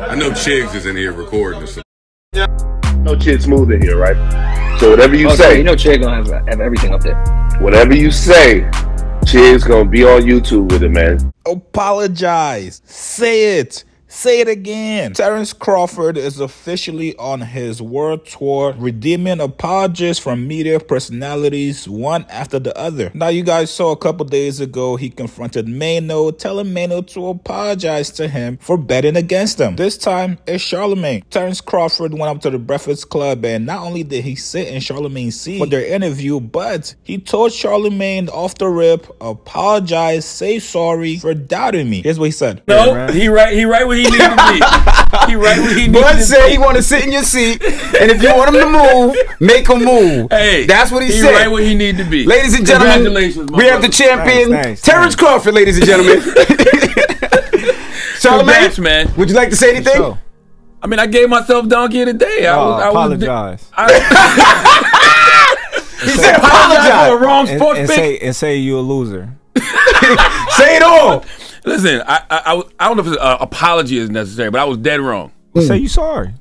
I know Chigs is in here recording. No Chig's smooth in here, right? So whatever you say, you know Chig gonna have everything up there. Whatever you say, Chig's gonna be on YouTube with it, man. Apologize. Say it. Say it again. Terence Crawford is officially on his world tour, redeeming apologies from media personalities one after the other. Now, you guys saw a couple days ago, he confronted Mano, telling Mano to apologize to him for betting against him. This time, it's Charlemagne. Terence Crawford went up to the Breakfast Club, and not only did he sit in Charlemagne's seat for their interview, but he told Charlemagne off the rip, apologize, say sorry for doubting me. Here's what he said. No, right. He right when he needed to be. He right where he needed to be. Bud said he want to sit in your seat, and if you want him to move, make him move. Hey, that's what he said. He right where he need to be. Ladies and gentlemen, we have the champion, Terence Crawford, ladies and gentlemen. Charlamagne, man, would you like to say anything? Sure. I mean, I gave myself donkey today. I apologize. He said apologize for a wrong sport pick. And say you're a loser. Say it all. Listen, I don't know if an apology is necessary, but I was dead wrong. Say you sorry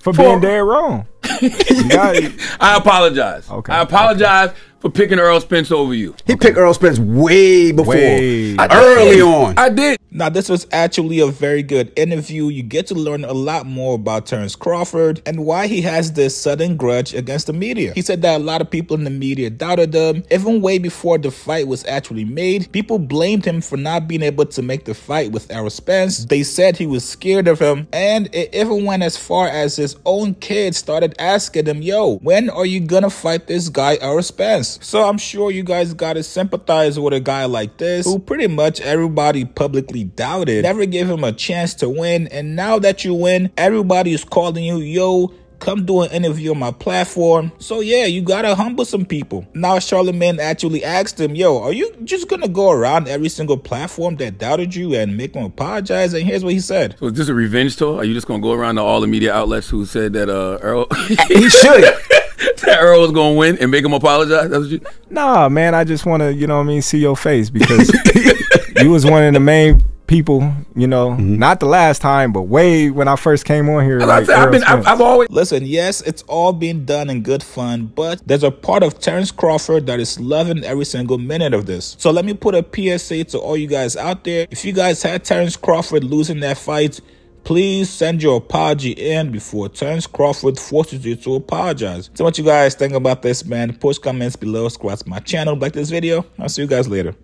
for being dead wrong. I apologize. Okay, I apologize for picking Errol Spence over you. He picked Errol Spence way before, early on. I did. Now, this was actually a very good interview. You get to learn a lot more about Terence Crawford and why he has this sudden grudge against the media. He said that a lot of people in the media doubted him. Even way before the fight was actually made, people blamed him for not being able to make the fight with Errol Spence. They said he was scared of him, and it even went as far as his own kids started asking him, yo, when are you gonna fight this guy Errol Spence? So I'm sure you guys gotta sympathize with a guy like this, who pretty much everybody publicly doubted, never gave him a chance to win, and now that you win, everybody is calling you, yo, come do an interview on my platform. So yeah, you gotta humble some people. Now Charlemagne actually asked him, yo, are you just gonna go around every single platform that doubted you and make them apologize? And here's what he said. So is this a revenge tour? Are you just gonna go around to all the media outlets who said that Errol he should that Errol was gonna win and make him apologize? That's what you... Nah, man, I just wanna, you know what I mean, see your face, because you was one of the main people, you know, not the last time, but way when I first came on here. Like, I've always... Listen, yes, it's all being done in good fun, but there's a part of Terence Crawford that is loving every single minute of this. So let me put a PSA to all you guys out there. If you guys had Terence Crawford losing that fight, please send your apology in before Terence Crawford forces you to apologize. So what you guys think about this, man? Post comments below, subscribe to my channel, like this video. I'll see you guys later.